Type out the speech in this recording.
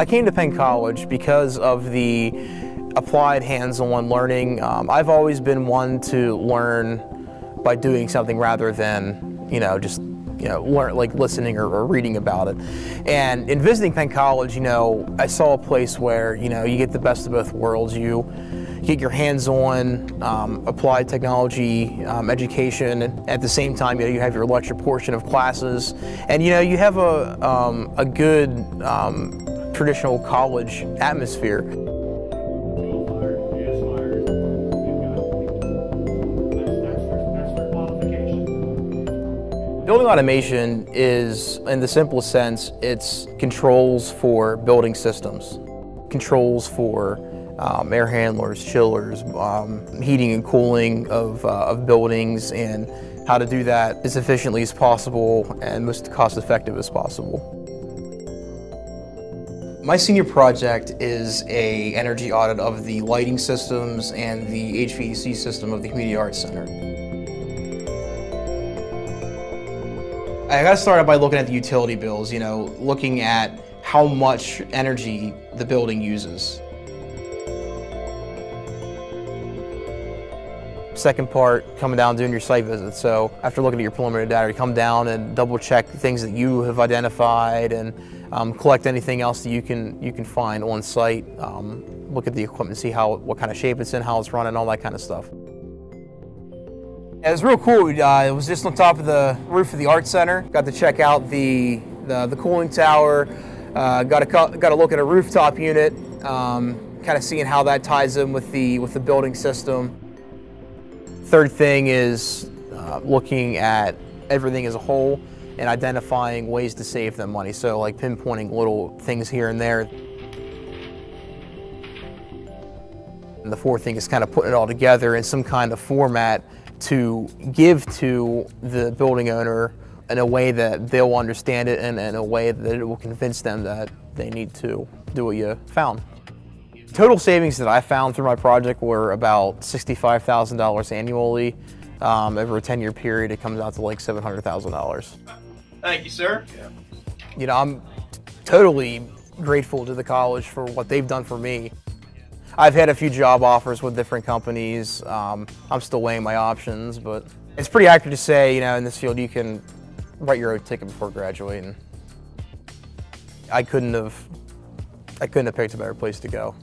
I came to Penn College because of the applied hands-on learning. I've always been one to learn by doing something rather than, learn, like listening or reading about it. And in visiting Penn College, I saw a place where, you get the best of both worlds. You get your hands-on applied technology education. At the same time, you have your lecture portion of classes. And, you have a good traditional college atmosphere. Building automation is, in the simplest sense, it's controls for building systems, controls for air handlers, chillers, heating and cooling of buildings, and how to do that as efficiently as possible and most cost-effective as possible. My senior project is an energy audit of the lighting systems and the HVAC system of the Community Arts Center. I got started by looking at the utility bills, looking at how much energy the building uses. Second part, coming down doing your site visit. So after looking at your preliminary data, you come down and double check things that you have identified and collect anything else that you can find on site. Look at the equipment, see what kind of shape it's in, how it's running, all that kind of stuff. It was real cool. It was just on top of the roof of the Arts Center. Got to check out the cooling tower. Got a look at a rooftop unit. Kind of seeing how that ties in with the building system. Third thing is looking at everything as a whole and identifying ways to save them money. So like pinpointing little things here and there. And the fourth thing is kind of putting it all together in some kind of format to give to the building owner in a way that they'll understand it and in a way that it will convince them that they need to do what you found. Total savings that I found through my project were about $65,000 annually. Over a 10-year period, it comes out to like $700,000. Thank you, sir. Yeah. I'm totally grateful to the college for what they've done for me. I've had a few job offers with different companies. I'm still weighing my options, but it's pretty accurate to say, in this field you can write your own ticket before graduating. I couldn't have picked a better place to go.